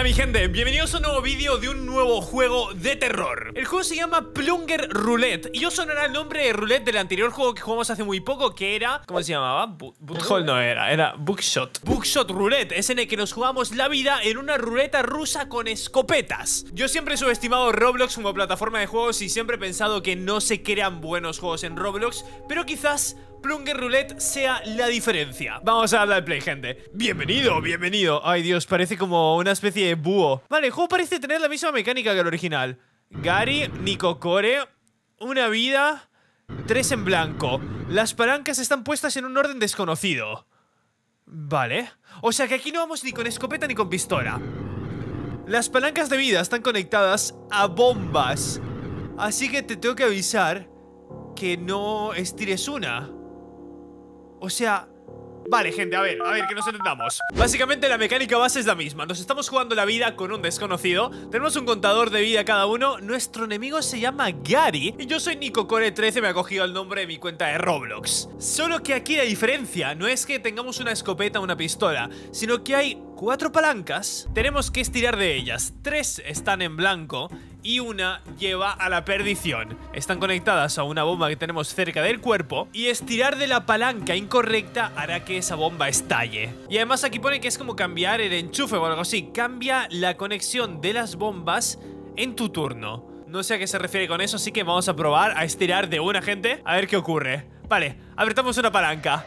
Hola mi gente, bienvenidos a un nuevo vídeo de un nuevo juego de terror. El juego se llama Plunger Roulette y os sonará el nombre de Roulette del anterior juego que jugamos hace muy poco, que era... ¿Cómo se llamaba? Butthole no era, era Buckshot. Buckshot Roulette es en el que nos jugamos la vida en una ruleta rusa con escopetas. Yo siempre he subestimado Roblox como plataforma de juegos y siempre he pensado que no se crean buenos juegos en Roblox, pero quizás... Plunger Roulette sea la diferencia. Vamos a hablar de play, gente. Bienvenido, bienvenido. Ay, Dios, parece como una especie de búho. Vale, el juego parece tener la misma mecánica que el original. Gary, NicoCore, una vida, tres en blanco. Las palancas están puestas en un orden desconocido. Vale. O sea que aquí no vamos ni con escopeta ni con pistola. Las palancas de vida están conectadas a bombas. Así que te tengo que avisar que no estires una. O sea... Vale, gente, a ver, que nos entendamos. Básicamente la mecánica base es la misma. Nos estamos jugando la vida con un desconocido. Tenemos un contador de vida cada uno. Nuestro enemigo se llama Gary y yo soy NicoCore13, me ha cogido el nombre de mi cuenta de Roblox. Solo que aquí la diferencia no es que tengamos una escopeta o una pistola, sino que hay 4 palancas. Tenemos que estirar de ellas. 3 están en blanco y una lleva a la perdición. Están conectadas a una bomba que tenemos cerca del cuerpo y estirar de la palanca incorrecta hará que esa bomba estalle. Y además aquí pone que es como cambiar el enchufe o algo así. Cambia la conexión de las bombas en tu turno. No sé a qué se refiere con eso, así que vamos a probar a estirar de una, gente. A ver qué ocurre. Vale, apretamos una palanca.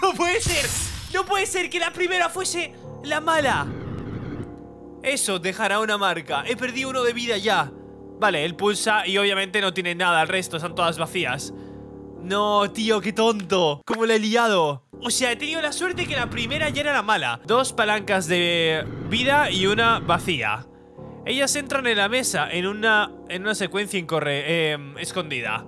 No puede ser. No puede ser que la primera fuese la mala. Eso dejará una marca. He perdido uno de vida ya. Vale, él pulsa y obviamente no tiene nada. El resto están todas vacías. No, tío, qué tonto. ¿Cómo la he liado? O sea, he tenido la suerte que la primera ya era la mala. 2 palancas de vida y una vacía. Ellas entran en la mesa en una secuencia escondida.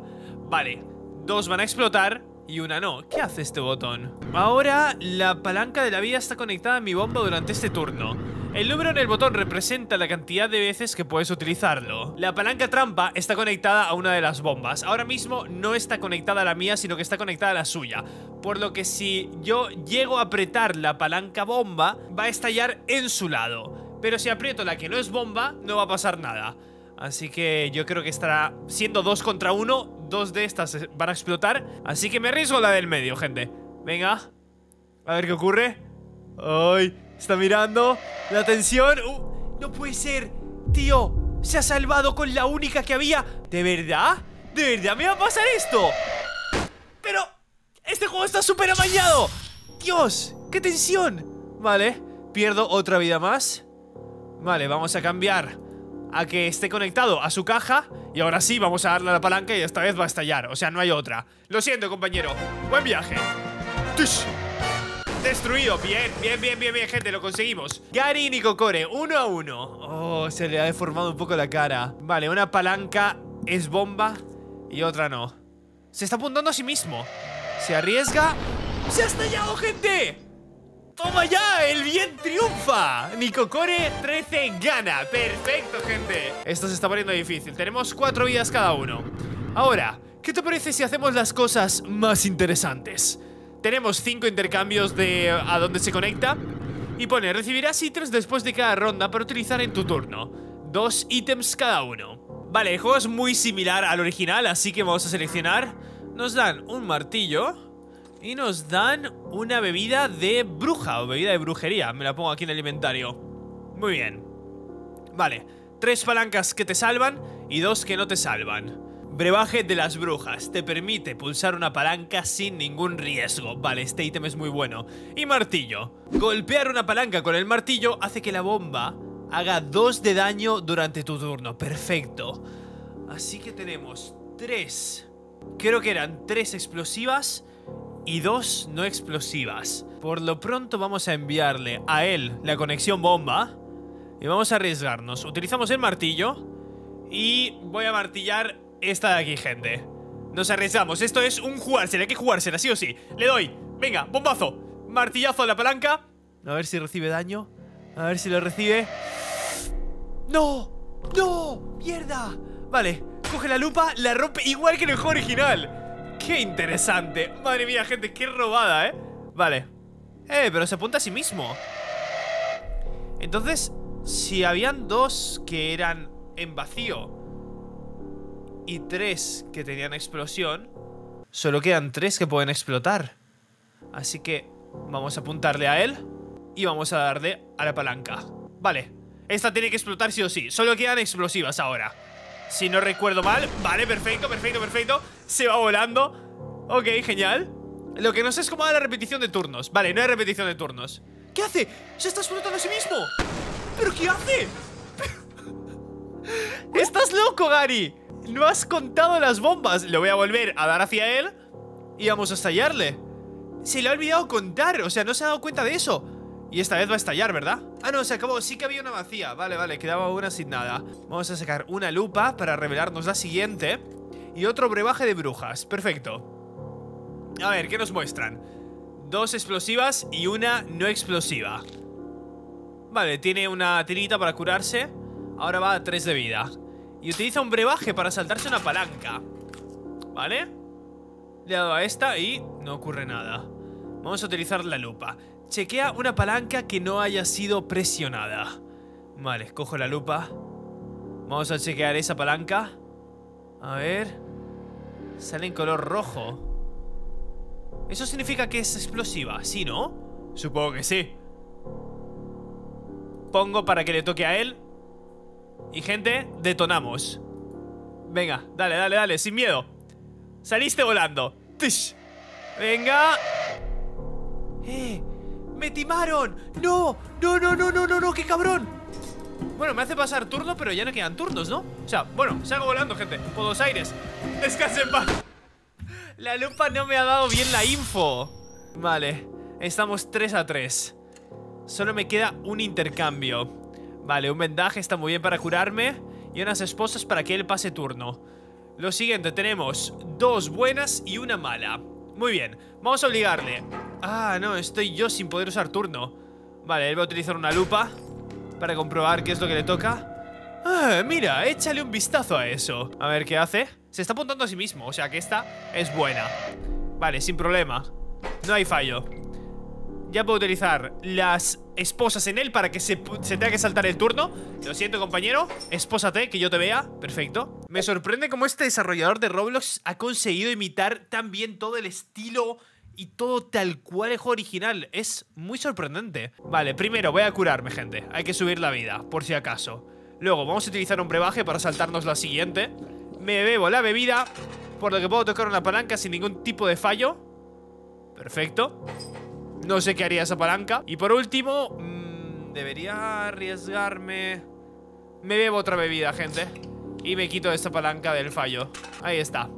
Vale, 2 van a explotar y una no. ¿Qué hace este botón? Ahora la palanca de la vida está conectada a mi bomba durante este turno. El número en el botón representa la cantidad de veces que puedes utilizarlo. La palanca trampa está conectada a una de las bombas. Ahora mismo no está conectada a la mía, sino que está conectada a la suya. Por lo que si yo llego a apretar la palanca bomba, va a estallar en su lado. Pero si aprieto la que no es bomba, no va a pasar nada. Así que yo creo que estará siendo 2 contra 1. 2 de estas van a explotar. Así que me arriesgo a la del medio, gente. Venga, a ver qué ocurre. ¡Ay! Está mirando la tensión. No puede ser, tío. Se ha salvado con la única que había. ¿De verdad? ¿De verdad me va a pasar esto? Pero este juego está súper amañado. Dios, qué tensión. Vale, pierdo otra vida más. Vale, vamos a cambiar a que esté conectado a su caja. Y ahora sí, vamos a darle a la palanca y esta vez va a estallar. O sea, no hay otra. Lo siento, compañero. Buen viaje. ¡Tush! Destruido, bien, gente, lo conseguimos. Gary y NicoCore, 1 a 1. Oh, se le ha deformado un poco la cara. Vale, una palanca es bomba y otra no. Se está apuntando a sí mismo. Se arriesga. ¡Se ha estallado, gente! ¡Toma ya! ¡El bien triunfa! NicoCore13 gana. Perfecto, gente. Esto se está poniendo difícil. Tenemos 4 vidas cada uno. Ahora, ¿qué te parece si hacemos las cosas más interesantes? Tenemos 5 intercambios de a dónde se conecta. Y pone, recibirás ítems después de cada ronda para utilizar en tu turno. 2 ítems cada uno. Vale, el juego es muy similar al original, así que vamos a seleccionar. Nos dan un martillo y nos dan una bebida de bruja o bebida de brujería. Me la pongo aquí en el inventario. Muy bien. Vale, 3 palancas que te salvan y 2 que no te salvan. Brebaje de las brujas. Te permite pulsar una palanca sin ningún riesgo. Vale, este ítem es muy bueno. Y martillo. Golpear una palanca con el martillo hace que la bomba haga 2 de daño durante tu turno. Perfecto. Así que tenemos 3. Creo que eran 3 explosivas y 2 no explosivas. Por lo pronto vamos a enviarle a él la conexión bomba y vamos a arriesgarnos. Utilizamos el martillo y voy a martillar esta de aquí, gente. Nos arriesgamos. Esto es un jugársela. Hay que jugársela, sí o sí. Le doy. Venga, bombazo. Martillazo a la palanca. A ver si recibe daño. A ver si lo recibe. ¡No! ¡No! ¡Mierda! Vale, coge la lupa, la rompe igual que en el juego original. ¡Qué interesante! Madre mía, gente, qué robada, ¿eh? Vale. Pero se apunta a sí mismo. Entonces, si habían dos que eran en vacío y tres que tenían explosión, solo quedan tres que pueden explotar. Así que vamos a apuntarle a él y vamos a darle a la palanca. Vale, esta tiene que explotar sí o sí. Solo quedan explosivas ahora, si no recuerdo mal. Vale, perfecto, perfecto, perfecto. Se va volando. Ok, genial. Lo que no sé es cómo va la repetición de turnos. Vale, no hay repetición de turnos. ¿Qué hace? ¡Se está explotando a sí mismo! ¿Pero qué hace? ¡Estás loco, Gary! No has contado las bombas. Le voy a volver a dar hacia él y vamos a estallarle. Se le ha olvidado contar, o sea, no se ha dado cuenta de eso. Y esta vez va a estallar, ¿verdad? Ah, no, se acabó, sí que había una vacía. Vale, vale, quedaba una sin nada. Vamos a sacar una lupa para revelarnos la siguiente. Y otro brebaje de brujas, perfecto. A ver, ¿qué nos muestran? Dos explosivas y una no explosiva. Vale, tiene una tirita para curarse. Ahora va a 3 de vida. Y utiliza un brebaje para saltarse una palanca. ¿Vale? Le he dado a esta y no ocurre nada. Vamos a utilizar la lupa. Chequea una palanca que no haya sido presionada. Vale, cojo la lupa. Vamos a chequear esa palanca. A ver. Sale en color rojo. Eso significa que es explosiva, ¿sí, no? Supongo que sí. Pongo para que le toque a él. Y, gente, detonamos. Venga, dale, dale, dale, sin miedo. Saliste volando. ¡Tish! Venga. ¡Me timaron! ¡No! ¡No, no, no, no, no, no! ¡Qué cabrón! Bueno, me hace pasar turno, pero ya no quedan turnos, ¿no? O sea, bueno, salgo volando, gente. Por los aires. Descansen en paz. La lupa no me ha dado bien la info. Vale, estamos 3-3. Solo me queda un intercambio. Vale, un vendaje está muy bien para curarme. Y unas esposas para que él pase turno. Lo siguiente, tenemos dos buenas y una mala. Muy bien, vamos a obligarle. Ah, no, estoy yo sin poder usar turno. Vale, él va a utilizar una lupa para comprobar qué es lo que le toca. Ah, mira, échale un vistazo a eso. A ver qué hace. Se está apuntando a sí mismo, o sea que esta es buena. Vale, sin problema. No hay fallo. Ya puedo utilizar las esposas en él para que se tenga que saltar el turno. Lo siento, compañero. Espósate, que yo te vea. Perfecto. Me sorprende cómo este desarrollador de Roblox ha conseguido imitar tan bien todo el estilo y todo tal cual el juego original. Es muy sorprendente. Vale, primero voy a curarme, gente. Hay que subir la vida, por si acaso. Luego vamos a utilizar un brebaje para saltarnos la siguiente. Me bebo la bebida, por lo que puedo tocar una palanca sin ningún tipo de fallo. Perfecto. No sé qué haría esa palanca. Y por último, debería arriesgarme. Me bebo otra bebida, gente. Y me quito esta palanca del fallo. Ahí está.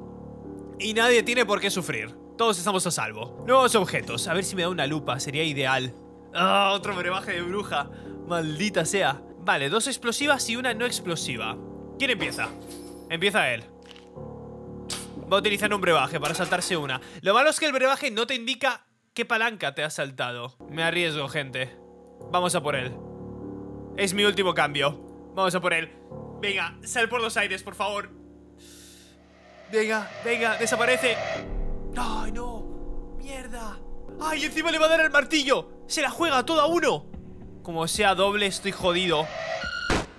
Y nadie tiene por qué sufrir. Todos estamos a salvo. Nuevos objetos. A ver si me da una lupa, sería ideal. Ah, otro brebaje de bruja. Maldita sea. Vale, dos explosivas y una no explosiva. ¿Quién empieza? Empieza él. Va a utilizar un brebaje para saltarse una. Lo malo es que el brebaje no te indica qué palanca te has saltado. Me arriesgo, gente. Vamos a por él. Es mi último cambio. Vamos a por él. Venga, sal por los aires, por favor. Venga, venga, desaparece. ¡Ay, no! ¡Mierda! ¡Ay, encima le va a dar el martillo! ¡Se la juega toda uno! Como sea doble, estoy jodido.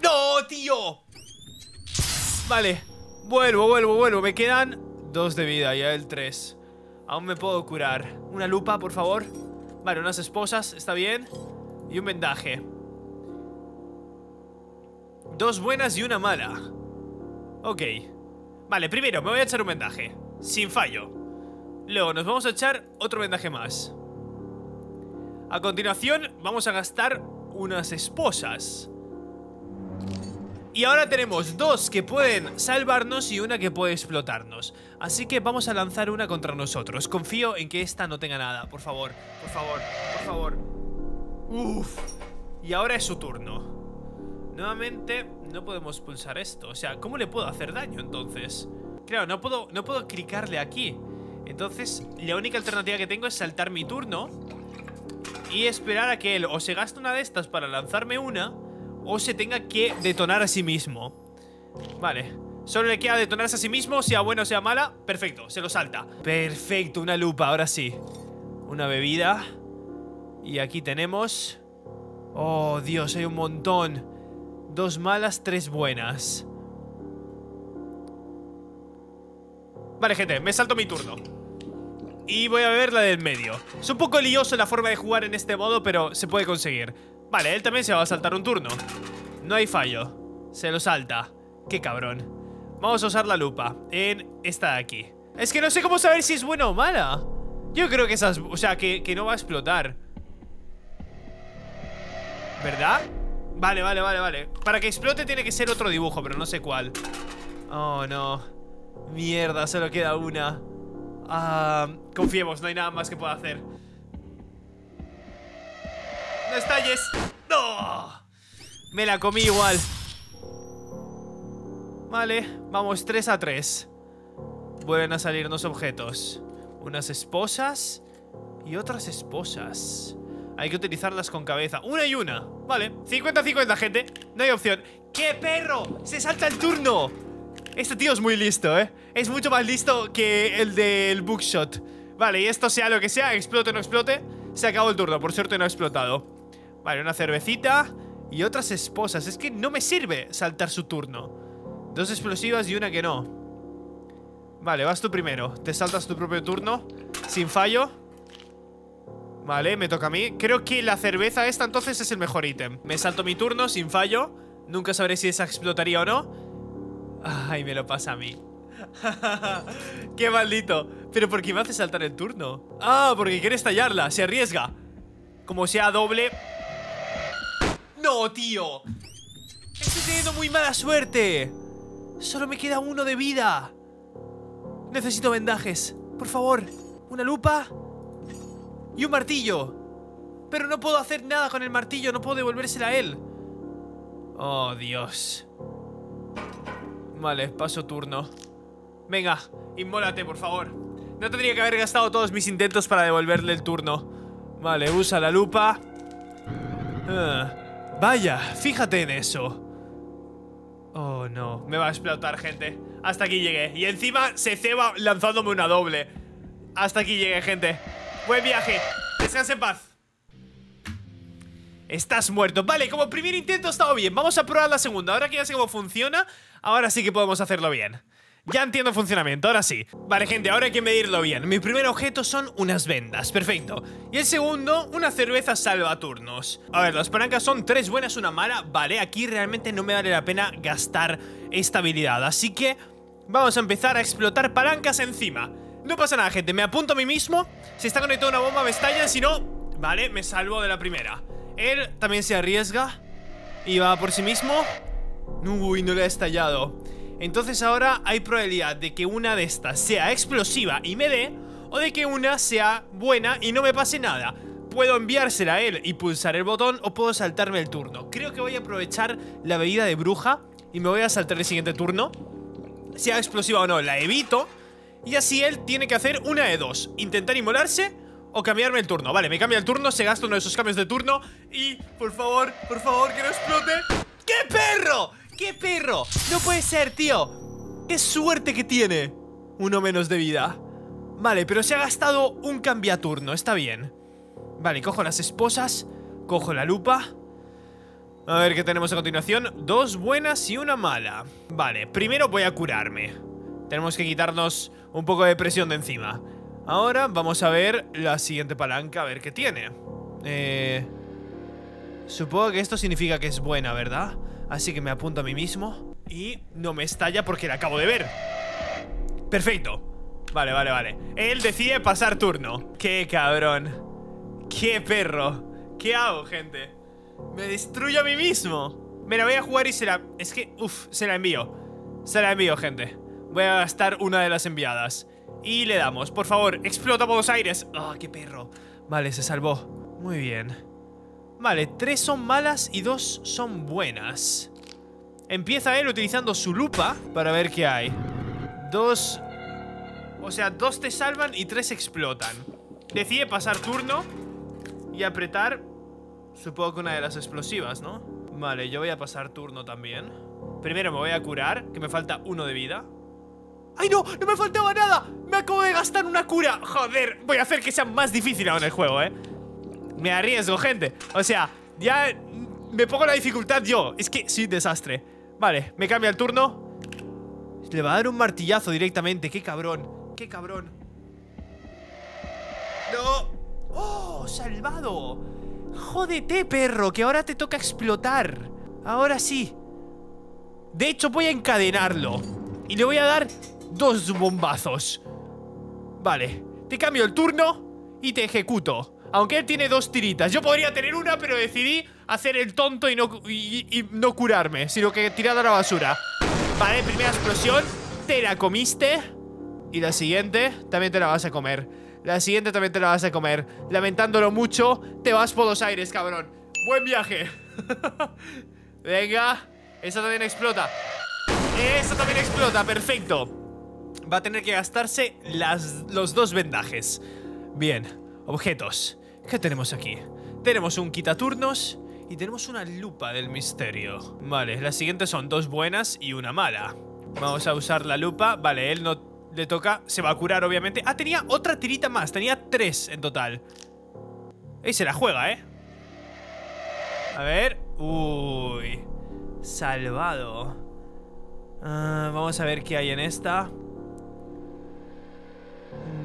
¡No, tío! Vale, vuelvo. Me quedan 2 de vida, ya el 3. Aún me puedo curar. Una lupa, por favor. Vale, unas esposas, está bien. Y un vendaje. Dos buenas y una mala. Ok. Vale, primero me voy a echar un vendaje. Sin fallo. Luego nos vamos a echar otro vendaje más. A continuación vamos a gastar unas esposas. Y ahora tenemos dos que pueden salvarnos y una que puede explotarnos. Así que vamos a lanzar una contra nosotros. Confío en que esta no tenga nada. Por favor, por favor, por favor. Uff. Y ahora es su turno. Nuevamente no podemos pulsar esto. O sea, ¿cómo le puedo hacer daño entonces? Claro, no puedo clicarle aquí. Entonces la única alternativa que tengo es saltar mi turno y esperar a que él o se gaste una de estas para lanzarme una, o se tenga que detonar a sí mismo. Vale, solo le queda detonarse a sí mismo, sea buena o sea mala. Perfecto, se lo salta. Perfecto, una lupa, ahora sí. Una bebida. Y aquí tenemos... ¡Oh, Dios! Hay un montón. 2 malas, 3 buenas. Vale, gente, me salto mi turno y voy a ver la del medio. Es un poco lioso la forma de jugar en este modo, pero se puede conseguir. Vale, él también se va a saltar un turno. No hay fallo. Se lo salta. ¡Qué cabrón! Vamos a usar la lupa en esta de aquí. Es que no sé cómo saber si es buena o mala. Yo creo que esas... O sea, que no va a explotar, ¿verdad? Vale, vale, vale, vale. Para que explote tiene que ser otro dibujo, pero no sé cuál. Oh, no. Mierda, solo queda una. Confiemos, no hay nada más que pueda hacer. ¡No estalles! ¡No! Me la comí igual. Vale, vamos 3-3. Vuelven a salirnos objetos. Unas esposas y otras esposas. Hay que utilizarlas con cabeza. Una y una. Vale, 50-50, gente. No hay opción. ¡Qué perro! ¡Se salta el turno! Este tío es muy listo, ¿eh? Es mucho más listo que el del Buckshot. Vale, y esto sea lo que sea, explote o no explote, se acabó el turno. Por suerte no ha explotado. Vale, una cervecita y otras esposas. Es que no me sirve saltar su turno. 2 explosivas y una que no. Vale, vas tú primero. Te saltas tu propio turno sin fallo. Vale, me toca a mí. Creo que la cerveza esta entonces es el mejor ítem. Me salto mi turno sin fallo. Nunca sabré si esa explotaría o no. Ay, me lo pasa a mí. Qué maldito. Pero ¿por qué me hace saltar el turno? Ah, porque quiere estallarla, se arriesga. Como sea doble. No, tío. Estoy teniendo muy mala suerte. Solo me queda uno de vida. Necesito vendajes, por favor. Una lupa y un martillo. Pero no puedo hacer nada con el martillo. No puedo devolvérsela a él. Oh, Dios. Vale, paso turno. Venga, inmólate, por favor. No tendría que haber gastado todos mis intentos para devolverle el turno. Vale, usa la lupa. Vaya, fíjate en eso. Oh, no. Me va a explotar, gente. Hasta aquí llegué. Y encima se ceba lanzándome una doble. Hasta aquí llegué, gente. Buen viaje, descansa en paz. Estás muerto. Vale, como primer intento ha estado bien. Vamos a probar la segunda, ahora que ya sé cómo funciona. Ahora sí que podemos hacerlo bien. Ya entiendo el funcionamiento, ahora sí. Vale, gente, ahora hay que medirlo bien. Mi primer objeto son unas vendas, perfecto. Y el segundo, una cerveza salvaturnos. A ver, las palancas son 3 buenas, una mala. Vale, aquí realmente no me vale la pena gastar esta habilidad. Así que vamos a empezar a explotar palancas encima. No pasa nada, gente, me apunto a mí mismo. Si está conectada una bomba me estallan, si no... Vale, me salvo de la primera. Él también se arriesga y va por sí mismo. Uy, no le ha estallado. Entonces ahora hay probabilidad de que una de estas sea explosiva y me dé, o de que una sea buena y no me pase nada. Puedo enviársela a él y pulsar el botón, o puedo saltarme el turno. Creo que voy a aprovechar la bebida de bruja y me voy a saltar el siguiente turno. Sea explosiva o no, la evito. Y así él tiene que hacer una de dos: intentar inmolarse o cambiarme el turno. Vale, me cambia el turno, se gasta uno de esos cambios de turno. Y, por favor, que no explote. ¡Qué perro! ¡Qué perro! No puede ser, tío. ¡Qué suerte que tiene! 1 menos de vida. Vale, pero se ha gastado un cambiaturno, está bien. Vale, cojo las esposas, cojo la lupa. A ver qué tenemos a continuación. 2 buenas y una mala. Vale, primero voy a curarme. Tenemos que quitarnos un poco de presión de encima. Ahora vamos a ver la siguiente palanca, a ver qué tiene. Supongo que esto significa que es buena, ¿verdad? Así que me apunto a mí mismo. Y no me estalla porque la acabo de ver. Perfecto. Vale, vale, vale. Él decide pasar turno. ¡Qué cabrón! ¡Qué perro! ¿Qué hago, gente? Me destruyo a mí mismo. Me la voy a jugar y se la... Es que, uff, se la envío. Se la envío, gente. Voy a gastar una de las enviadas. Y le damos, por favor, explota por los aires. ¡Ah, qué perro! Vale, se salvó. Muy bien. Vale, 3 son malas y 2 son buenas. Empieza él utilizando su lupa para ver qué hay. 2... O sea, 2 te salvan y 3 explotan. Decide pasar turno y apretar, supongo que una de las explosivas, ¿no? Vale, yo voy a pasar turno también. Primero me voy a curar, que me falta 1 de vida. ¡Ay, no! ¡No me faltaba nada! ¡Me acabo de gastar una cura! ¡Joder! Voy a hacer que sea más difícil ahora el juego, ¿eh? Me arriesgo, gente. O sea, ya me pongo la dificultad yo. Es que sí, desastre. Vale, me cambia el turno. Le va a dar un martillazo directamente. Qué cabrón, qué cabrón. No. ¡Oh, salvado! Jódete, perro, que ahora te toca explotar. Ahora sí. De hecho, voy a encadenarlo y le voy a dar dos bombazos. Vale, te cambio el turno y te ejecuto. Aunque él tiene dos tiritas. Yo podría tener una, pero decidí hacer el tonto y no curarme, sino que tirar a la basura. Vale, primera explosión. Te la comiste. Y la siguiente también te la vas a comer. La siguiente también te la vas a comer. Lamentándolo mucho, te vas por los aires, cabrón. Buen viaje. Venga. Esa también explota. Esa también explota, perfecto. Va a tener que gastarse los dos vendajes. Bien, objetos. ¿Qué tenemos aquí? Tenemos un quitaturnos y tenemos una lupa del misterio. Vale, las siguientes son dos buenas y una mala. Vamos a usar la lupa. Vale, él no le toca. Se va a curar, obviamente. Ah, tenía otra tirita más. Tenía tres en total. Ahí se la juega, ¿eh? A ver. Uy. Salvado. Vamos a ver qué hay en esta.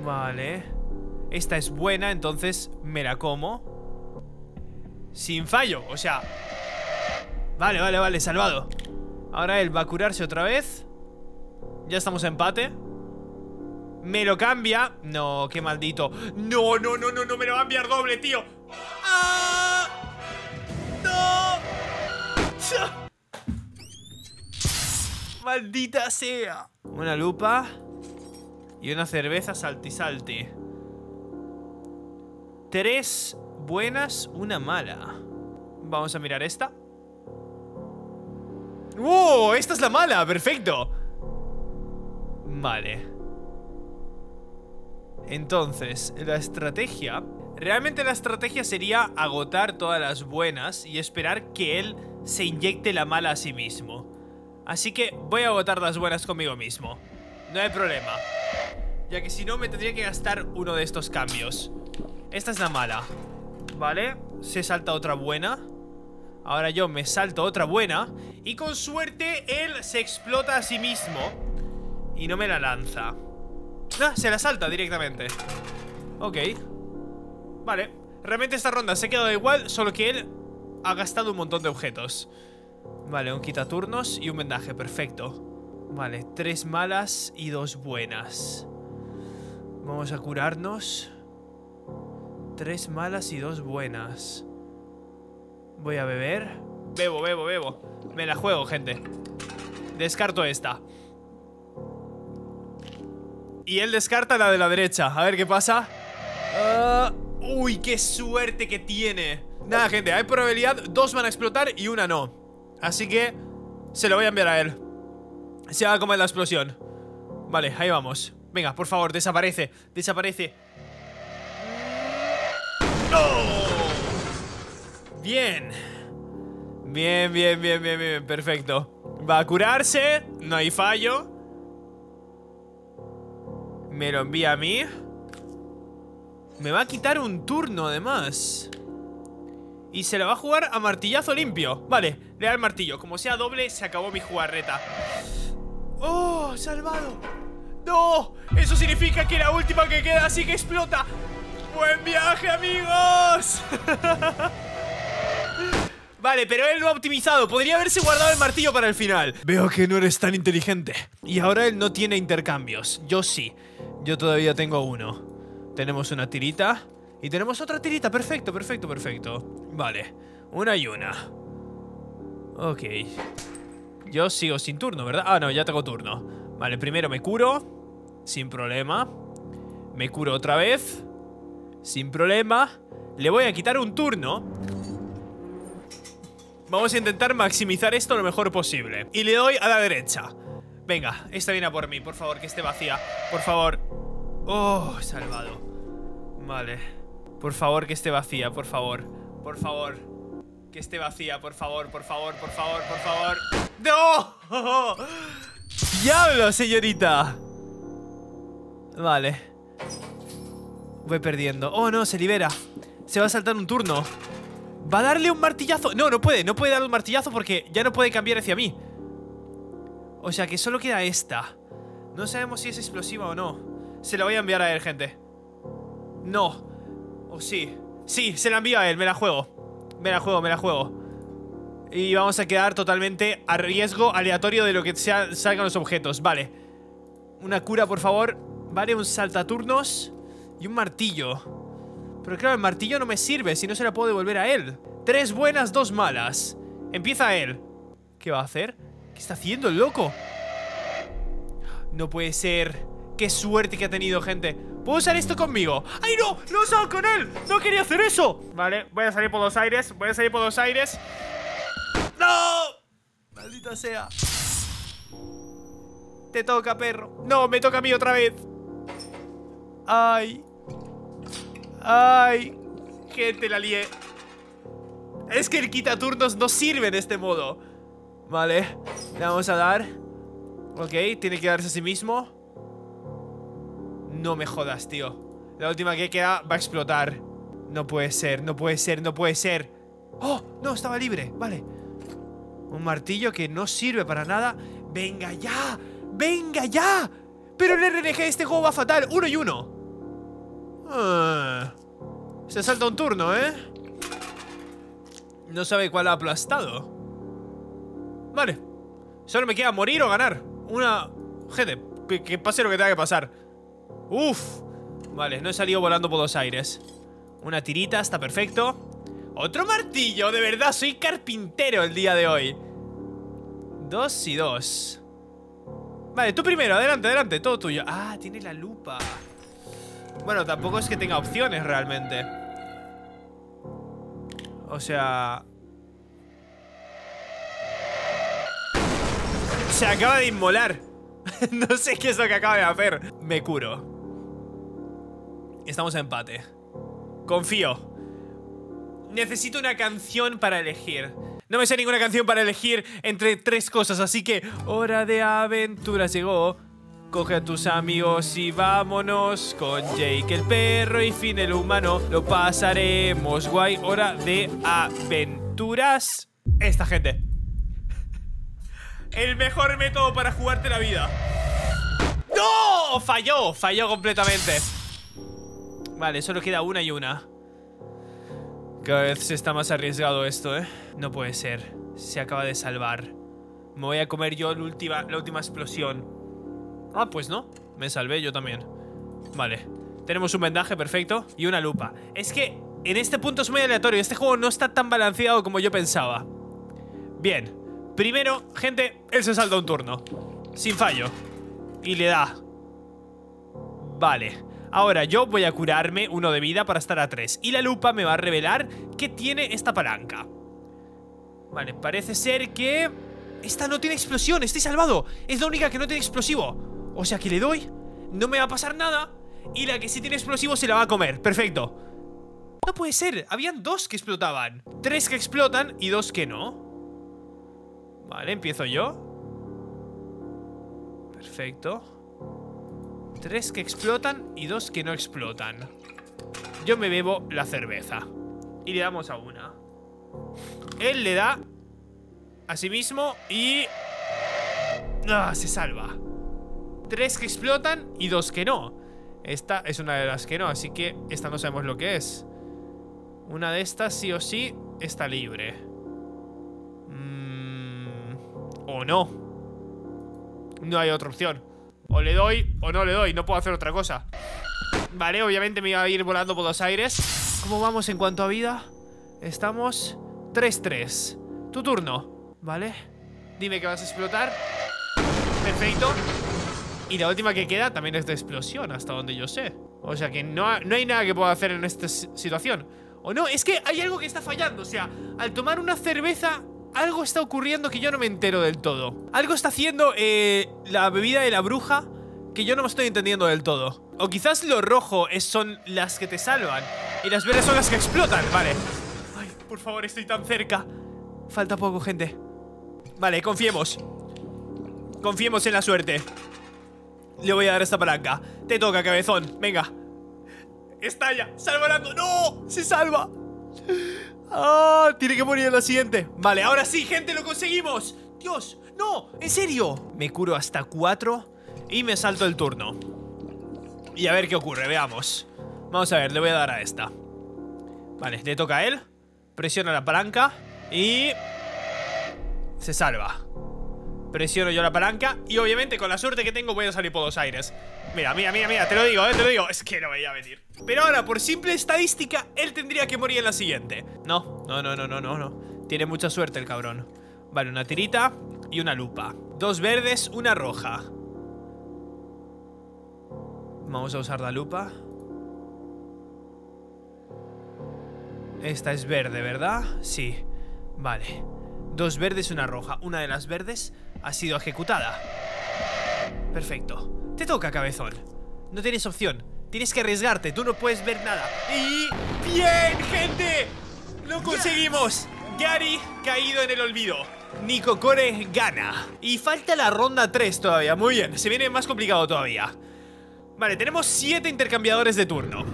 Vale. Esta es buena, entonces me la como. Sin fallo, o sea. Vale, vale, vale, salvado. Ahora él va a curarse otra vez. Ya estamos a empate. Me lo cambia. No, qué maldito. No, no, no, no, no me lo va a enviar doble, tío. ¡Ah! ¡No! ¡Maldita sea! Una lupa y una cerveza salti-salti. Tres buenas, una mala. Vamos a mirar esta. ¡Wow! Esta es la mala, perfecto. Vale. Entonces, la estrategia... Realmente la estrategia sería agotar todas las buenas y esperar que él se inyecte la mala a sí mismo. Así que voy a agotar las buenas conmigo mismo. No hay problema. Ya que si no me tendría que gastar uno de estos cambios. Esta es la mala. Vale, se salta otra buena. Ahora yo me salto otra buena. Y con suerte él se explota a sí mismo y no me la lanza. Ah, se la salta directamente. Ok. Vale, realmente esta ronda se ha quedado igual, solo que él ha gastado un montón de objetos. Vale, un quitaturnos y un vendaje, perfecto. Vale, tres malas y dos buenas. Vamos a curarnos. Tres malas y dos buenas. Voy a beber. Bebo, bebo, bebo. Me la juego, gente. Descarto esta. Y él descarta la de la derecha. A ver qué pasa. Uy, qué suerte que tiene. Nada, gente, hay probabilidad. Dos van a explotar y una no. Así que se lo voy a enviar a él. Se va a comer la explosión. Vale, ahí vamos. Venga, por favor, desaparece. Desaparece. Bien. Bien, bien, bien, bien, bien, perfecto. Va a curarse, no hay fallo. Me lo envía a mí. Me va a quitar un turno, además. Y se la va a jugar a martillazo limpio. Vale, le da el martillo. Como sea doble, se acabó mi jugarreta. ¡Oh, salvado! ¡No! Eso significa que la última que queda así que explota. ¡Buen viaje, amigos! Vale, pero él lo ha optimizado. Podría haberse guardado el martillo para el final. Veo que no eres tan inteligente. Y ahora él no tiene intercambios. Yo sí. Yo todavía tengo uno. Tenemos una tirita. Y tenemos otra tirita. Perfecto, perfecto, perfecto. Vale. Una y una. Ok. Yo sigo sin turno, ¿verdad? Ah, no, ya tengo turno. Vale, primero me curo. Sin problema. Me curo otra vez. Sin problema. Le voy a quitar un turno. Vamos a intentar maximizar esto lo mejor posible. Y le doy a la derecha. Venga, esta viene a por mí, por favor, que esté vacía. Por favor. Oh, salvado. Vale. Por favor, que esté vacía, por favor. Por favor. Que esté vacía, por favor, por favor, por favor, por favor. ¡No! ¡Diablo, señorita! Vale. Voy perdiendo. Oh, no, se libera. se va a saltar un turno. Va a darle un martillazo. No, no puede darle un martillazo porque ya no puede cambiar hacia mí. O sea que solo queda esta. No sabemos si es explosiva o no. Se la voy a enviar a él, gente. No. O sí. Sí, se la envío a él, me la juego. Me la juego. Y vamos a quedar totalmente a riesgo aleatorio de lo que sea, salgan los objetos. Vale. Una cura, por favor. Vale, un saltaturnos y un martillo. Pero claro, el martillo no me sirve si no se la puedo devolver a él. 3 buenas, 2 malas. Empieza él. ¿Qué va a hacer? ¿Qué está haciendo el loco? No puede ser. Qué suerte que ha tenido, gente. ¿Puedo usar esto conmigo? ¡Ay, no! ¡Lo he usado con él! ¡No quería hacer eso! Vale, voy a salir por los aires. ¡No! ¡Maldita sea! Te toca, perro. No, me toca a mí otra vez. Ay. Ay. Gente, la lié. Es que el quitaturnos no sirve de este modo. Vale. Le vamos a dar. Ok, tiene que darse a sí mismo. No me jodas, tío. La última que queda va a explotar. No puede ser, no puede ser. ¡Oh! No, estaba libre, vale. Un martillo que no sirve para nada. ¡Venga ya! ¡Venga ya! Pero el RNG de este juego va fatal. 1 y 1. Se salta un turno, ¿eh? No sabe cuál ha aplastado. Vale. Solo me queda morir o ganar. Una... Gente, que pase lo que tenga que pasar. Uf. Vale, no he salido volando por los aires. Una tirita, está perfecto. Otro martillo, de verdad, soy carpintero el día de hoy. 2 y 2. Vale, tú primero, adelante, adelante, todo tuyo. Ah, tiene la lupa. Bueno, tampoco es que tenga opciones realmente. O sea... Se acaba de inmolar. No sé qué es lo que acaba de hacer. Me curo. Estamos a empate. Confío. Necesito una canción para elegir. No me sé ninguna canción para elegir entre 3 cosas, así que... Hora de aventuras llegó. Coge a tus amigos y vámonos. Con Jake el perro y Finn el humano. Lo pasaremos guay. Hora de aventuras. Esta, gente. El mejor método para jugarte la vida. ¡No! Falló, falló completamente. Vale, solo queda 1 y 1. Cada vez se está más arriesgado esto, ¿eh? No puede ser. Se acaba de salvar. Me voy a comer yo la última explosión. Ah, pues no. Me salvé yo también. Vale. Tenemos un vendaje perfecto y una lupa. Es que en este punto es muy aleatorio. Este juego no está tan balanceado como yo pensaba. Bien. Primero, gente, él se salta un turno. Sin fallo. Y le da. Vale. Ahora yo voy a curarme 1 de vida para estar a 3. Y la lupa me va a revelar qué tiene esta palanca. Vale, parece ser que... Esta no tiene explosión, estoy salvado. Es la única que no tiene explosivo. O sea que le doy, no me va a pasar nada. Y la que sí tiene explosivo se la va a comer. Perfecto. No puede ser, habían 2 que explotaban. 3 que explotan y 2 que no. Vale, empiezo yo. Perfecto. 3 que explotan y 2 que no explotan. Yo me bebo la cerveza. Y le damos a una. Él le da a sí mismo y... ¡Ah! Se salva. 3 que explotan y 2 que no. Esta es una de las que no, así que esta no sabemos lo que es. Una de estas sí o sí está libre. O no. No hay otra opción. O le doy o no le doy, no puedo hacer otra cosa. Vale, obviamente me iba a ir volando por los aires. ¿Cómo vamos en cuanto a vida? Estamos 3-3. Tu turno, ¿vale? Dime que vas a explotar. Perfecto. Y la última que queda también es de explosión, hasta donde yo sé. O sea que no hay nada que pueda hacer en esta situación. O no, es que hay algo que está fallando. O sea, al tomar una cerveza... Algo está ocurriendo que yo no me entero del todo. Algo está haciendo la bebida de la bruja que yo no me estoy entendiendo del todo. O quizás lo rojo son las que te salvan y las verdes son las que explotan, vale. Ay, por favor, estoy tan cerca. Falta poco, gente. Vale, confiemos. Confiemos en la suerte. Le voy a dar esta palanca. Te toca, cabezón, venga. Estalla, salva Nando. ¡No! ¡Se salva! ¡Ah! Tiene que morir en la siguiente. Vale, ahora sí, gente, lo conseguimos. Dios, no, en serio. Me curo hasta 4 y me salto el turno. Y a ver qué ocurre, veamos. Vamos a ver, le voy a dar a esta. Vale, le toca a él. Presiona la palanca y... se salva. Presiono yo la palanca y obviamente con la suerte que tengo voy a salir por los aires. Mira, mira, mira, mira, te lo digo, es que no me iba a venir. Pero ahora, por simple estadística, él tendría que morir en la siguiente. No, no, no, no, no, no, no. Tiene mucha suerte el cabrón. Vale, una tirita y una lupa. 2 verdes, una roja. Vamos a usar la lupa. Esta es verde, ¿verdad? Sí, vale. 2 verdes, una roja. Una de las verdes ha sido ejecutada. Perfecto. Te toca, cabezón. No tienes opción. Tienes que arriesgarte. Tú no puedes ver nada. Y... ¡bien, gente! ¡Lo conseguimos! Gary caído en el olvido. NicoCore gana. Y falta la ronda 3 todavía. Muy bien. Se viene más complicado todavía. Vale, tenemos 7 intercambiadores de turno.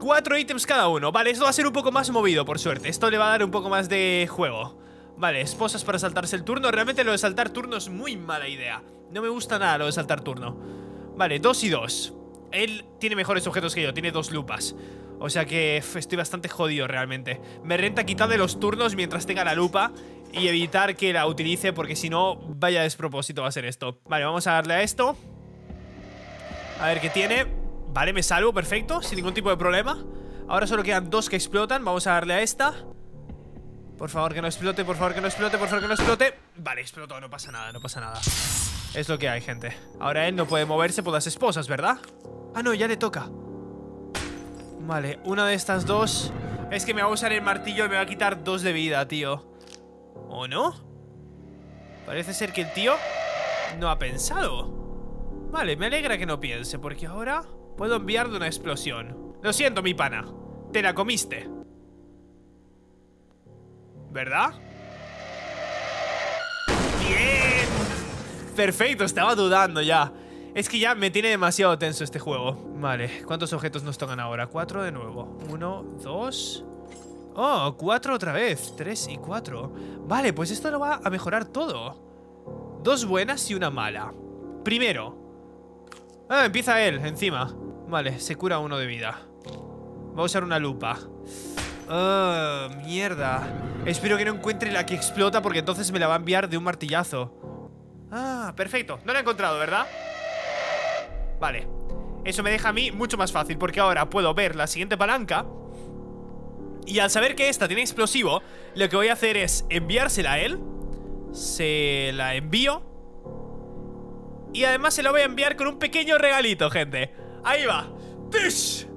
4 ítems cada uno. Vale, esto va a ser un poco más movido, por suerte. Esto le va a dar un poco más de juego. Vale, esposas para saltarse el turno. Realmente lo de saltar turno es muy mala idea. No me gusta nada lo de saltar turno. Vale, 2 y 2. Él tiene mejores objetos que yo, tiene 2 lupas. O sea que estoy bastante jodido realmente. Me renta quitarle los turnos mientras tenga la lupa y evitar que la utilice, porque si no, vaya despropósito va a ser esto. Vale, vamos a darle a esto. A ver qué tiene. Vale, me salvo, perfecto, sin ningún tipo de problema. Ahora solo quedan 2 que explotan. Vamos a darle a esta. Por favor que no explote, por favor que no explote, por favor que no explote. Vale, explotó, no pasa nada, no pasa nada. Es lo que hay, gente. Ahora él no puede moverse por las esposas, ¿verdad? Ah, no, ya le toca. Vale, una de estas 2. Es que me va a usar el martillo y me va a quitar 2 de vida, tío. ¿O no? Parece ser que el tío no ha pensado. Vale, me alegra que no piense, porque ahora puedo enviarle una explosión. Lo siento, mi pana, te la comiste, ¿verdad? ¡Bien! Perfecto, estaba dudando ya. Es que ya me tiene demasiado tenso este juego. Vale, ¿cuántos objetos nos tocan ahora? 4 de nuevo. 1, 2... ¡Oh! 4 otra vez. 3 y 4. Vale, pues esto lo va a mejorar todo. 2 buenas y una mala. Primero. Ah, empieza él, encima. Vale, se cura 1 de vida. Va a usar una lupa. Oh, mierda. Espero que no encuentre la que explota, porque entonces me la va a enviar de un martillazo. Ah, perfecto. No la he encontrado, ¿verdad? Vale. Eso me deja a mí mucho más fácil, porque ahora puedo ver la siguiente palanca. Y al saber que esta tiene explosivo, lo que voy a hacer es enviársela a él. Se la envío. Y además se la voy a enviar con un pequeño regalito, gente. Ahí va. ¡Tish!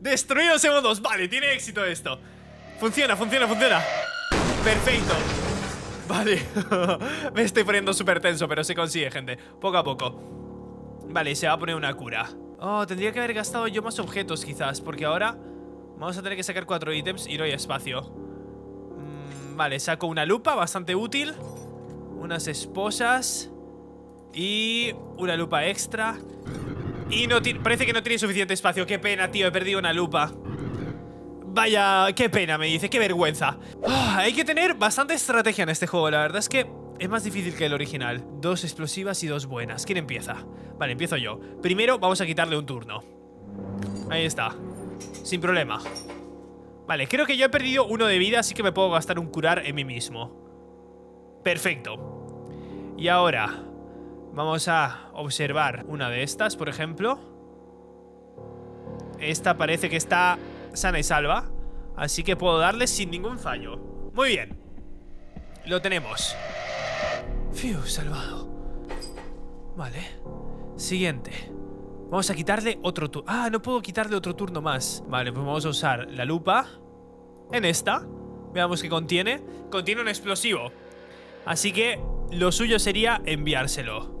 Destruidos segundos. Vale, tiene éxito esto. Funciona, funciona, funciona. Perfecto. Vale. Me estoy poniendo súper tenso, pero se consigue, gente. Poco a poco. Vale, se va a poner una cura. Oh, tendría que haber gastado yo más objetos, quizás, porque ahora vamos a tener que sacar 4 ítems y no hay espacio. Vale, saco una lupa, bastante útil. Unas esposas. Y una lupa extra. Y no tiene, parece que no tiene suficiente espacio. Qué pena, tío, he perdido una lupa. Vaya, qué pena, me dice. Qué vergüenza. Oh, hay que tener bastante estrategia en este juego. La verdad es que es más difícil que el original. 2 explosivas y 2 buenas. ¿Quién empieza? Vale, empiezo yo. Primero vamos a quitarle un turno. Ahí está. Sin problema. Vale, creo que yo he perdido 1 de vida, así que me puedo gastar un curar en mí mismo. Perfecto. Y ahora... vamos a observar una de estas, por ejemplo. Esta parece que está sana y salva, así que puedo darle sin ningún fallo. Muy bien. Lo tenemos. Fiu, salvado. Vale. Siguiente. Vamos a quitarle otro turno. Ah, no puedo quitarle otro turno más. Vale, pues vamos a usar la lupa en esta. Veamos qué contiene. Contiene un explosivo. Así que lo suyo sería enviárselo.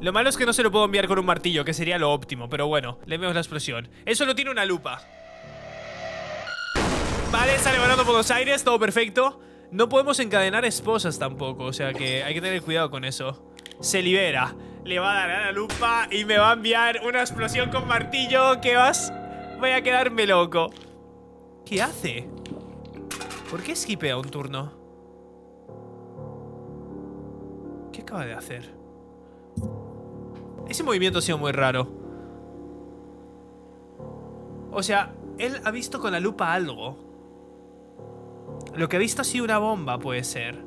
Lo malo es que no se lo puedo enviar con un martillo, que sería lo óptimo, pero bueno, le vemos la explosión. Eso lo tiene una lupa. Vale, sale volando por los aires, todo perfecto. No podemos encadenar esposas tampoco, o sea que hay que tener cuidado con eso. Se libera. le va a dar a la lupa y me va a enviar una explosión con martillo que vas... Voy a quedarme loco. ¿Qué hace? ¿Por qué skipea un turno? ¿Qué acaba de hacer? Ese movimiento ha sido muy raro. O sea, él ha visto con la lupa algo. Lo que ha visto ha sido una bomba, puede ser.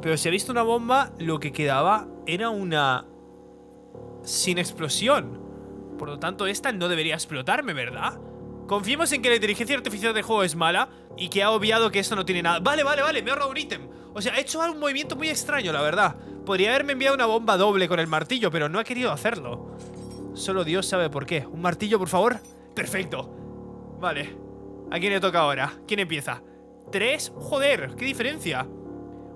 Pero si ha visto una bomba, lo que quedaba era una... sin explosión. Por lo tanto, esta no debería explotarme, ¿verdad? Confiemos en que la inteligencia artificial del juego es mala y que ha obviado que esto no tiene nada. Vale, vale, vale, me he ahorrado un ítem. O sea, he hecho un movimiento muy extraño, la verdad. Podría haberme enviado una bomba doble con el martillo, pero no ha querido hacerlo. Solo Dios sabe por qué. ¿Un martillo, por favor? Perfecto. Vale. ¿A quién le toca ahora? ¿Quién empieza? ¿Tres? Joder, qué diferencia.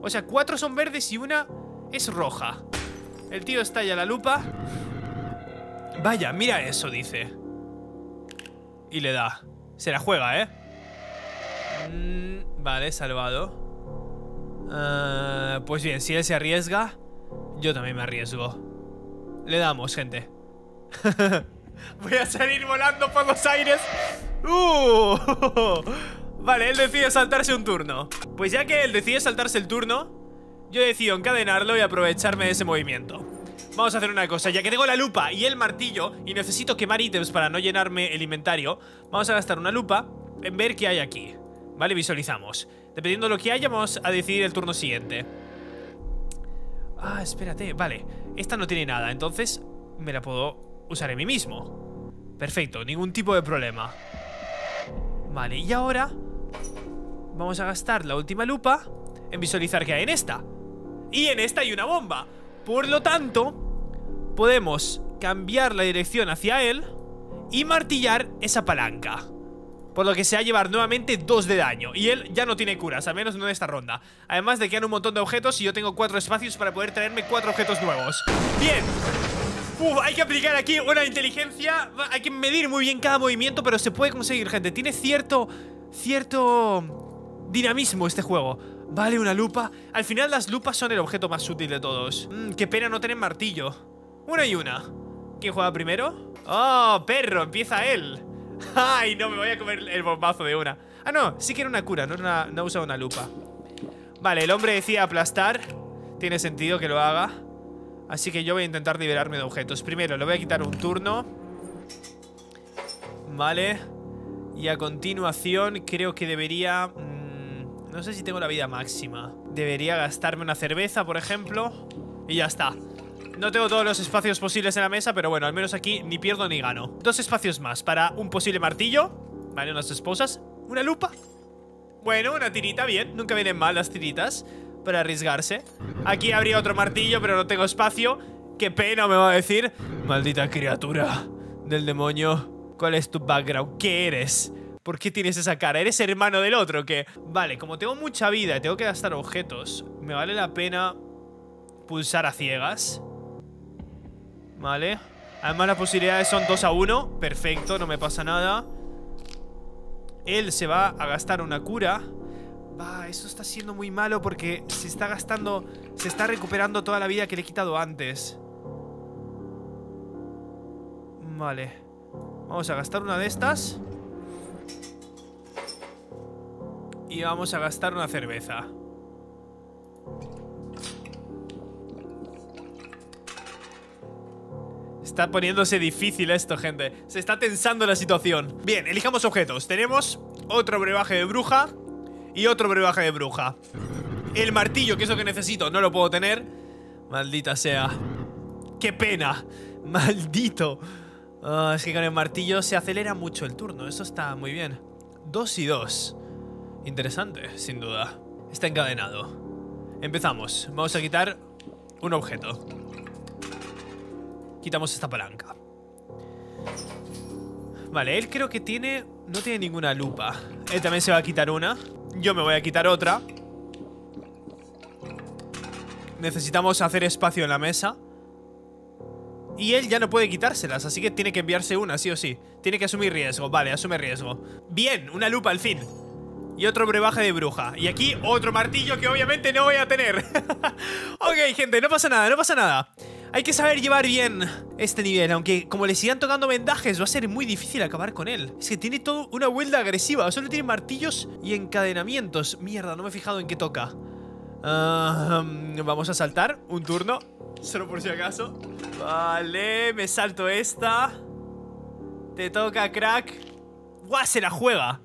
O sea, 4 son verdes y una es roja. El tío estalla la lupa. Vaya, mira eso, dice. Y le da. Se la juega, ¿eh? Vale, salvado. Pues bien, si él se arriesga, yo también me arriesgo. Le damos, gente. Voy a salir volando por los aires. Vale, él decide saltarse un turno. Pues ya que él decide saltarse el turno, yo decido encadenarlo y aprovecharme de ese movimiento. Vamos a hacer una cosa, ya que tengo la lupa y el martillo y necesito quemar ítems para no llenarme el inventario, vamos a gastar una lupa en ver qué hay aquí. Vale, visualizamos. Dependiendo de lo que haya, vamos a decidir el turno siguiente. Ah, espérate, vale. Esta no tiene nada, entonces me la puedo usar en mí mismo. Perfecto, ningún tipo de problema. Vale, y ahora vamos a gastar la última lupa en visualizar qué hay en esta. Y en esta hay una bomba. Por lo tanto, podemos cambiar la dirección hacia él y martillar esa palanca. Por lo que se va a llevar nuevamente 2 de daño. Y él ya no tiene curas, al menos no en esta ronda. Además de que hay un montón de objetos y yo tengo 4 espacios para poder traerme 4 objetos nuevos. ¡Bien! Uf, hay que aplicar aquí una inteligencia. Hay que medir muy bien cada movimiento, pero se puede conseguir, gente. Tiene cierto dinamismo este juego. Vale, una lupa. Al final las lupas son el objeto más útil de todos. Qué pena no tener martillo. Una y una. ¿Quién juega primero? ¡Oh, perro! Empieza él. Ay, no, me voy a comer el bombazo de una. Ah, no, sí que era una cura, no usaba una lupa. Vale, el hombre decía aplastar. Tiene sentido que lo haga. Así que yo voy a intentar liberarme de objetos. Primero, le voy a quitar un turno. Vale. Y a continuación creo que debería... no sé si tengo la vida máxima. Debería gastarme una cerveza, por ejemplo. Y ya está. No tengo todos los espacios posibles en la mesa, pero bueno, al menos aquí ni pierdo ni gano. 2 espacios más para un posible martillo. Vale, unas esposas. Una lupa. Bueno, una tirita, bien. Nunca vienen mal las tiritas para arriesgarse. Aquí habría otro martillo, pero no tengo espacio. Qué pena, me va a decir. Maldita criatura del demonio. ¿Cuál es tu background? ¿Qué eres? ¿Por qué tienes esa cara? ¿Eres hermano del otro o qué? Vale, como tengo mucha vida y tengo que gastar objetos, me vale la pena pulsar a ciegas. Vale. Además las posibilidades son 2-1. Perfecto, no me pasa nada. Él se va a gastar una cura. Va, eso está siendo muy malo porque se está gastando... Se está recuperando toda la vida que le he quitado antes. Vale. Vamos a gastar una de estas. Y vamos a gastar una cerveza. Está poniéndose difícil esto, gente. Se está tensando la situación. Bien, elijamos objetos. Tenemos otro brebaje de bruja y otro brebaje de bruja. El martillo, que es lo que necesito, no lo puedo tener. Maldita sea. ¡Qué pena! ¡Maldito! Es que con el martillo se acelera mucho el turno. Eso está muy bien. 2 y 2. Interesante, sin duda. Está encadenado. Empezamos. Vamos a quitar un objeto. Quitamos esta palanca. Vale, él creo que tiene... No tiene ninguna lupa. Él también se va a quitar una. Yo me voy a quitar otra. Necesitamos hacer espacio en la mesa. Y él ya no puede quitárselas, así que tiene que enviarse una, sí o sí. Tiene que asumir riesgo. Vale, asume riesgo. Bien, una lupa al fin. Y otro brebaje de bruja. Y aquí otro martillo que obviamente no voy a tener. Ok, gente, no pasa nada, no pasa nada. Hay que saber llevar bien este nivel, aunque como le sigan tocando vendajes va a ser muy difícil acabar con él. Es que tiene toda una vuelta agresiva, solo tiene martillos y encadenamientos. Mierda, no me he fijado en qué toca. Vamos a saltar un turno, solo por si acaso. Vale, me salto esta. Te toca, crack. ¡Guau! Se la juega.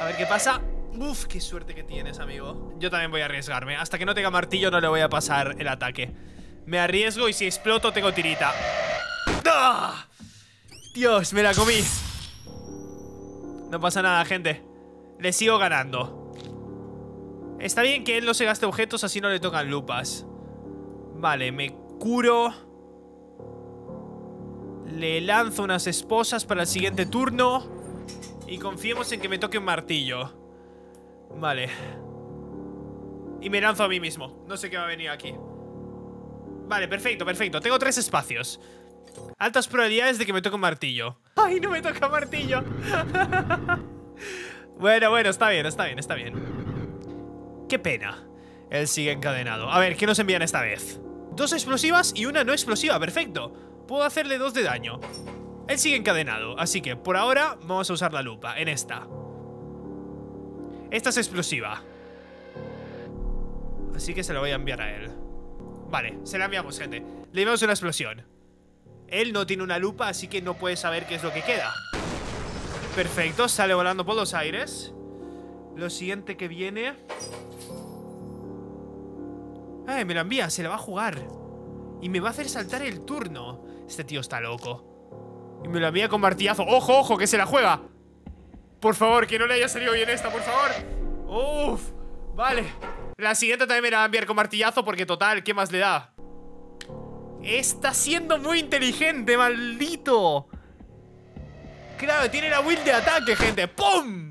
A ver qué pasa. Uf, qué suerte que tienes, amigo. Yo también voy a arriesgarme. Hasta que no tenga martillo no le voy a pasar el ataque. Me arriesgo y si exploto tengo tirita. ¡Ah! Dios, me la comí. No pasa nada, gente. Le sigo ganando. Está bien que él no se gaste objetos, así no le tocan lupas. Vale, me curo. Le lanzo unas esposas para el siguiente turno. Y confiemos en que me toque un martillo. Vale. Y me lanzo a mí mismo. No sé qué va a venir aquí. Vale, perfecto, perfecto. Tengo 3 espacios. Altas probabilidades de que me toque un martillo. ¡Ay, no me toca martillo! Bueno, está bien, está bien, está bien. Qué pena. Él sigue encadenado. A ver, ¿qué nos envían esta vez? 2 explosivas y una no explosiva, perfecto. Puedo hacerle 2 de daño. Él sigue encadenado, así que por ahora vamos a usar la lupa en esta. Esta es explosiva. Así que se la voy a enviar a él. Vale, se la enviamos, gente. Le enviamos una explosión. Él no tiene una lupa, así que no puede saber qué es lo que queda. Perfecto, sale volando por los aires. Lo siguiente que viene... ¡Ay, me la envía! Se la va a jugar. Y me va a hacer saltar el turno. Este tío está loco. Y me la envía con martillazo. ¡Ojo, ojo, que se la juega! Por favor, que no le haya salido bien esta, por favor. Uf, vale. La siguiente también me la va a enviar con martillazo porque total, ¿qué más le da? Está siendo muy inteligente, maldito. Claro, tiene la build de ataque, gente. ¡Pum!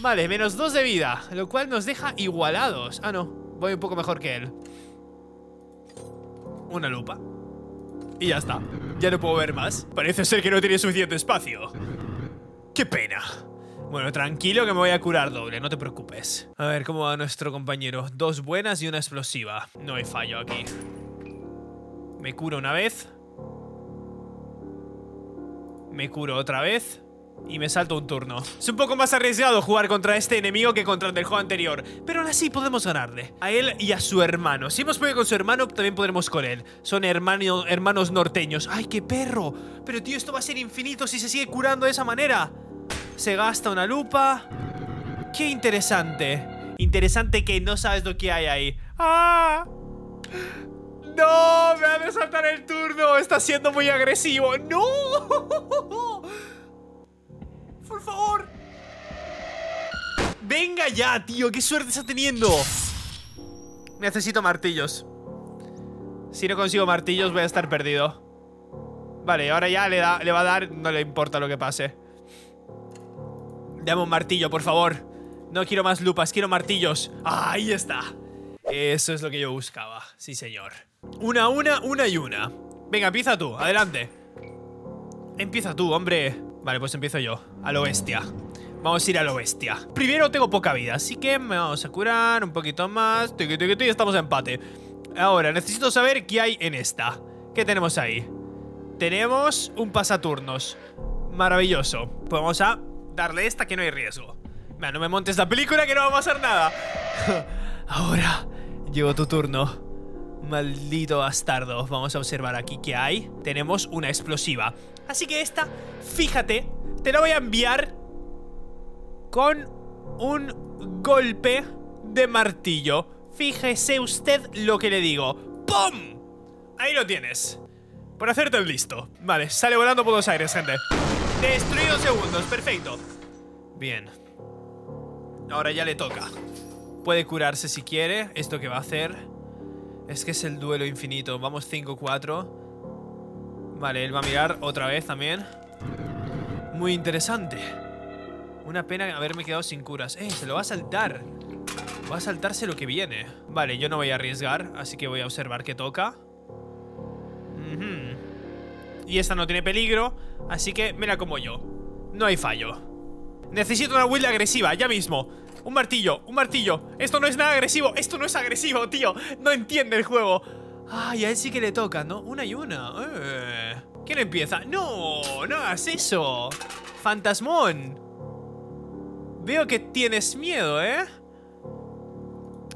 Vale, menos 2 de vida, lo cual nos deja igualados. Ah, no, voy un poco mejor que él. Una lupa. Y ya está, ya no puedo ver más. Parece ser que no tiene suficiente espacio. ¡Qué pena! Bueno, tranquilo que me voy a curar doble, no te preocupes. A ver cómo va nuestro compañero. 2 buenas y una explosiva. No hay fallo aquí. Me curo una vez. Me curo otra vez. Y me salto un turno. Es un poco más arriesgado jugar contra este enemigo que contra el del juego anterior, pero aún así podemos ganarle. A él y a su hermano. Si hemos podido con su hermano, también podremos con él. Son hermanos norteños. ¡Ay, qué perro! Pero tío, esto va a ser infinito si se sigue curando de esa manera. Se gasta una lupa. ¡Qué interesante! Interesante que no sabes lo que hay ahí. ¡Ah! ¡No! ¡Me va a saltar el turno! ¡Está siendo muy agresivo! ¡No! ¡Por favor! ¡Venga ya, tío! ¡Qué suerte está teniendo! Necesito martillos. Si no consigo martillos voy a estar perdido. Vale, ahora ya le va a dar. No le importa lo que pase. Dame un martillo, por favor. No quiero más lupas, quiero martillos. ¡Ah, ahí está! Eso es lo que yo buscaba, sí señor. Una y una. Venga, empieza tú, adelante. Empieza tú, hombre. Vale, pues empiezo yo, a lo bestia. Vamos a ir a lo bestia. Primero tengo poca vida, así que me vamos a curar un poquito más. Y estamos a empate. Ahora, necesito saber qué hay en esta. ¿Qué tenemos ahí? Tenemos un pasaturnos. Maravilloso. Pues vamos a darle esta que no hay riesgo. Mira, no me montes la película que no va a pasar nada. Ahora, llegó tu turno. Maldito bastardo. Vamos a observar aquí qué hay. Tenemos una explosiva. Así que esta, fíjate, te la voy a enviar con un golpe de martillo. Fíjese usted lo que le digo. ¡Pum! Ahí lo tienes. Por hacerte el listo. Vale, sale volando por los aires, gente. Destruido segundos, perfecto. Bien. Ahora ya le toca. Puede curarse si quiere. Esto que va a hacer es que es el duelo infinito. Vamos 5-4. Vale, él va a mirar otra vez también. Muy interesante. Una pena haberme quedado sin curas. Se lo va a saltar. Va a saltarse lo que viene. Vale, yo no voy a arriesgar, así que voy a observar que toca. Y esta no tiene peligro, así que me la como yo. No hay fallo. Necesito una build agresiva, ya mismo. Un martillo, un martillo. Esto no es nada agresivo, esto no es agresivo, tío. No entiende el juego. Ay, a él sí que le toca, ¿no? Una y una. ¿Quién empieza? No, no hagas eso, fantasmón. Veo que tienes miedo, ¿eh?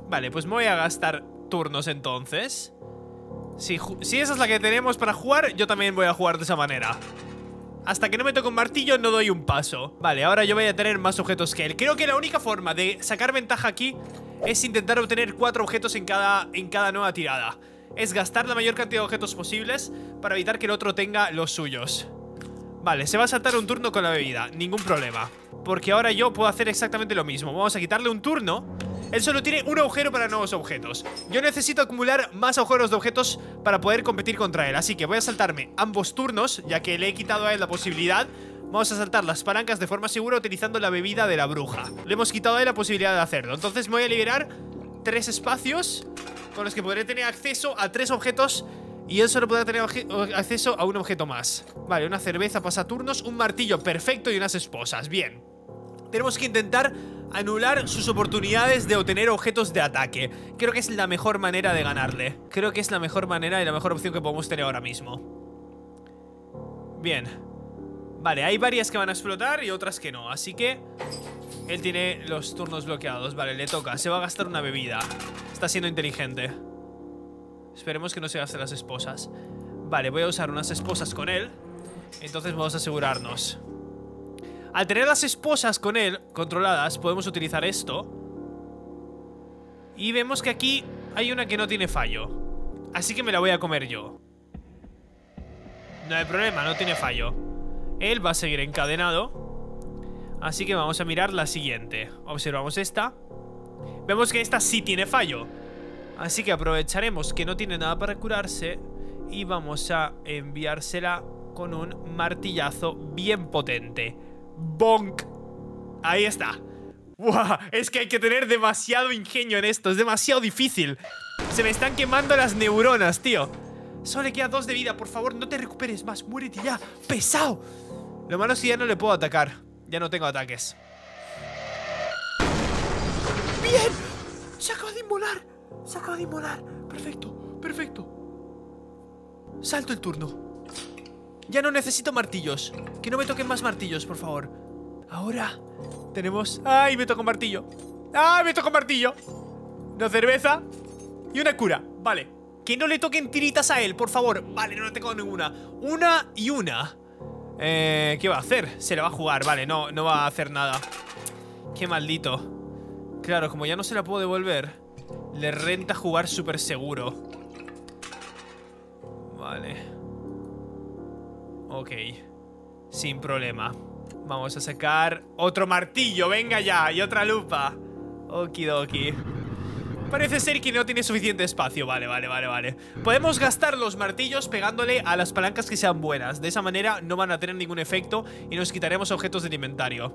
Vale, pues me voy a gastar turnos entonces. Si esa es la que tenemos para jugar, yo también voy a jugar de esa manera. Hasta que no me toque un martillo, no doy un paso. Vale, ahora yo voy a tener más objetos que él. Creo que la única forma de sacar ventaja aquí es intentar obtener 4 objetos en cada nueva tirada. Es gastar la mayor cantidad de objetos posibles para evitar que el otro tenga los suyos. Vale, se va a saltar un turno con la bebida. Ningún problema, porque ahora yo puedo hacer exactamente lo mismo. Vamos a quitarle un turno. Él solo tiene un agujero para nuevos objetos. Yo necesito acumular más agujeros de objetos para poder competir contra él. Así que voy a saltarme ambos turnos, ya que le he quitado a él la posibilidad. Vamos a saltar las palancas de forma segura utilizando la bebida de la bruja. Le hemos quitado a él la posibilidad de hacerlo. Entonces me voy a liberar 3 espacios con los que podré tener acceso a 3 objetos. Y él solo podrá tener acceso a un objeto más. Vale, una cerveza pasa turnos, un martillo perfecto y unas esposas. Bien. Tenemos que intentar anular sus oportunidades de obtener objetos de ataque. Creo que es la mejor manera de ganarle. Creo que es la mejor manera y la mejor opción que podemos tener ahora mismo. Bien. Vale, hay varias que van a explotar y otras que no, así que él tiene los turnos bloqueados. Vale, le toca, se va a gastar una bebida. Está siendo inteligente. Esperemos que no se gasten las esposas. Vale, voy a usar unas esposas con él. Entonces vamos a asegurarnos. Al tener las esposas con él controladas, podemos utilizar esto. Y vemos que aquí hay una que no tiene fallo. Así que me la voy a comer yo. No hay problema, no tiene fallo. Él va a seguir encadenado. Así que vamos a mirar la siguiente. Observamos esta. Vemos que esta sí tiene fallo. Así que aprovecharemos que no tiene nada para curarse. Y vamos a enviársela con un martillazo bien potente. Bonk. Ahí está. ¡Wow! Es que hay que tener demasiado ingenio en esto. Es demasiado difícil. Se me están quemando las neuronas, tío. Solo le queda 2 de vida. Por favor, no te recuperes más. Muérete ya. ¡Pesado! Lo malo es que ya no le puedo atacar. Ya no tengo ataques. ¡Bien! Se acaba de inmolar. Se acaba de inmolar. Perfecto, perfecto. Salto el turno. Ya no necesito martillos. Que no me toquen más martillos, por favor. Ahora tenemos... ¡Ay, me toca un martillo! ¡Ay, me toca un martillo! Una cerveza y una cura. Vale. Que no le toquen tiritas a él, por favor. Vale, no le tengo ninguna. Una y una. ¿Qué va a hacer? Se la va a jugar, vale. No va a hacer nada. Qué maldito. Claro, como ya no se la puedo devolver, le renta jugar súper seguro. Vale. Ok, sin problema. Vamos a sacar otro martillo, venga ya, y otra lupa. Okidoki. Parece ser que no tiene suficiente espacio. Vale, vale, vale, vale. Podemos gastar los martillos pegándole a las palancas que sean buenas. De esa manera no van a tener ningún efecto y nos quitaremos objetos del inventario.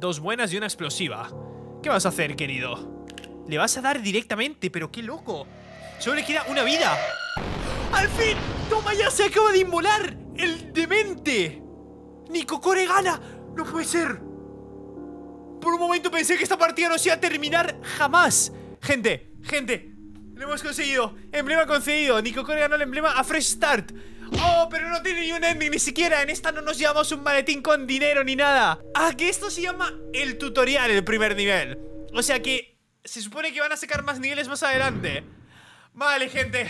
2 buenas y una explosiva. ¿Qué vas a hacer, querido? Le vas a dar directamente, pero qué loco. Solo le queda una vida. ¡Al fin! ¡Toma ya! Se acaba de inmolar. ¡El demente! ¡NicoCore gana! ¡No puede ser! Por un momento pensé que esta partida no se iba a terminar jamás. Gente, gente, lo hemos conseguido. Emblema concedido. NicoCore ganó el emblema a Fresh Start. ¡Oh, pero no tiene ni un ending ni siquiera! En esta no nos llevamos un maletín con dinero ni nada. Ah, que esto se llama el tutorial, el primer nivel. O sea que se supone que van a sacar más niveles más adelante. Vale, gente,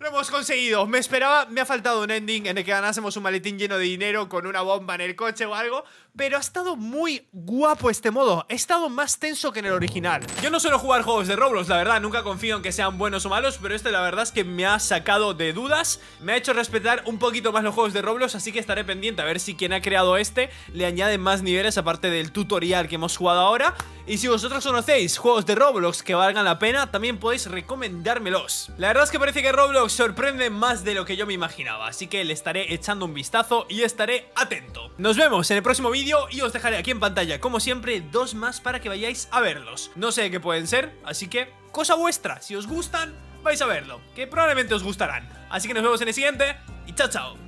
lo hemos conseguido. Me esperaba, me ha faltado un ending en el que ganásemos un maletín lleno de dinero con una bomba en el coche o algo, pero ha estado muy guapo este modo. He estado más tenso que en el original. Yo no suelo jugar juegos de Roblox, la verdad. Nunca confío en que sean buenos o malos, pero este la verdad es que me ha sacado de dudas. Me ha hecho respetar un poquito más los juegos de Roblox, así que estaré pendiente a ver si quien ha creado este le añade más niveles aparte del tutorial que hemos jugado ahora. Y si vosotros conocéis juegos de Roblox que valgan la pena, también podéis recomendármelos. La verdad es que parece que Roblox sorprende más de lo que yo me imaginaba, así que le estaré echando un vistazo y estaré atento. Nos vemos en el próximo vídeo y os dejaré aquí en pantalla, como siempre, 2 más para que vayáis a verlos. No sé qué pueden ser, así que cosa vuestra. Si os gustan, vais a verlo, que probablemente os gustarán. Así que nos vemos en el siguiente y chao, chao.